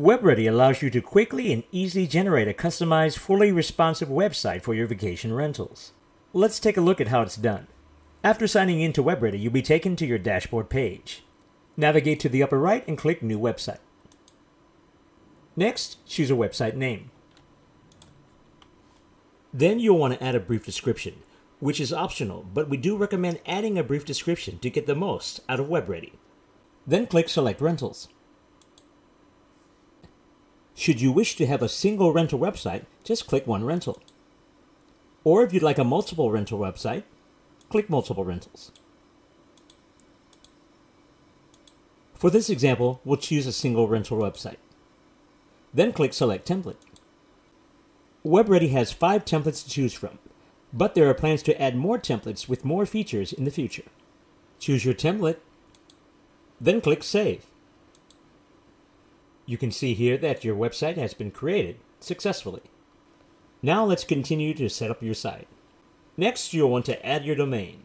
WebReady allows you to quickly and easily generate a customized, fully responsive website for your vacation rentals. Let's take a look at how it's done. After signing in to WebReady, you'll be taken to your dashboard page. Navigate to the upper right and click New Website. Next, choose a website name. Then you'll want to add a brief description, which is optional, but we do recommend adding a brief description to get the most out of WebReady. Then click Select Rentals. Should you wish to have a single rental website, just click one rental. Or if you'd like a multiple rental website, click multiple rentals. For this example, we'll choose a single rental website. Then click Select Template. WebReady has 5 templates to choose from, but there are plans to add more templates with more features in the future. Choose your template, then click Save. You can see here that your website has been created successfully. Now let's continue to set up your site. Next, you'll want to add your domain.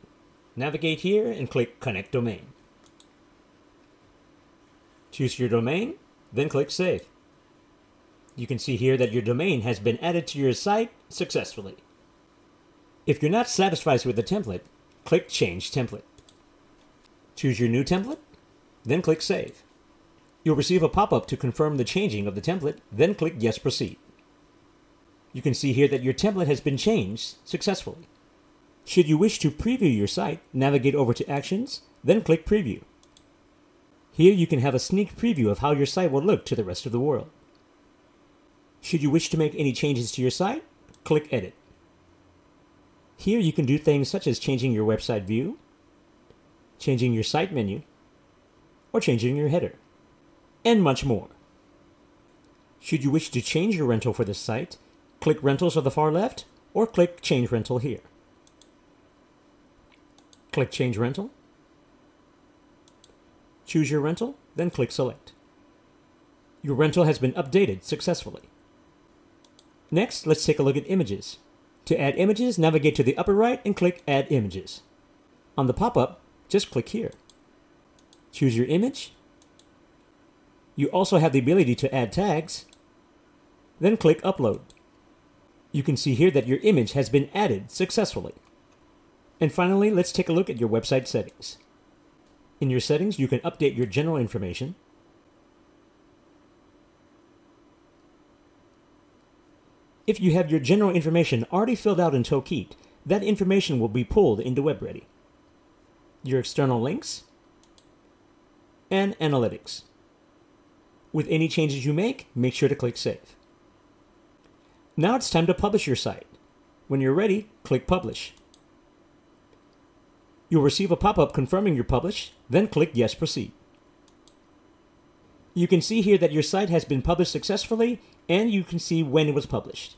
Navigate here and click Connect Domain. Choose your domain, then click Save. You can see here that your domain has been added to your site successfully. If you're not satisfied with the template, click Change Template. Choose your new template, then click Save. You'll receive a pop-up to confirm the changing of the template, then click Yes, Proceed. You can see here that your template has been changed successfully. Should you wish to preview your site, navigate over to Actions, then click Preview. Here you can have a sneak preview of how your site will look to the rest of the world. Should you wish to make any changes to your site, click Edit. Here you can do things such as changing your website view, changing your site menu, or changing your header, and much more. Should you wish to change your rental for this site, click Rentals on the far left, or click Change Rental here. Click Change Rental, choose your rental, then click Select. Your rental has been updated successfully. Next, let's take a look at images. To add images, navigate to the upper right and click Add Images. On the pop-up, just click here. Choose your image. You also have the ability to add tags, then click Upload. You can see here that your image has been added successfully. And finally, let's take a look at your website settings. In your settings, you can update your general information, if you have your general information already filled out in Tokeet, that information will be pulled into WebReady, your external links, and analytics. With any changes you make sure to click Save. Now it's time to publish your site. When you're ready, click Publish. You'll receive a pop-up confirming your publish, then click Yes, Proceed. You can see here that your site has been published successfully, and you can see when it was published.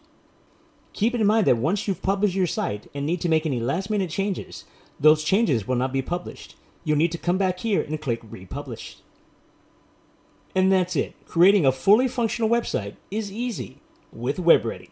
Keep in mind that once you've published your site and need to make any last-minute changes, those changes will not be published. You'll need to come back here and click Republish. And that's it. Creating a fully functional website is easy with WebReady.